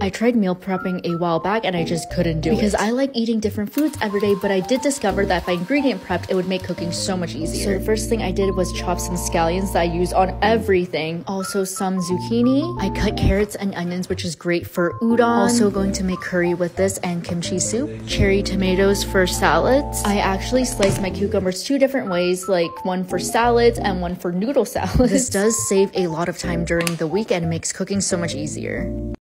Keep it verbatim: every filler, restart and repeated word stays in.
I tried meal prepping a while back and I just couldn't do it because I like eating different foods every day, but I did discover that if I ingredient prepped, it would make cooking so much easier. So the first thing I did was chop some scallions that I use on everything. Also some zucchini. I cut carrots and onions, which is great for udon. Also going to make curry with this and kimchi soup. Cherry tomatoes for salads. I actually sliced my cucumbers two different ways, like one for salads and one for noodle salads. This does save a lot of time during the week and makes cooking so much easier.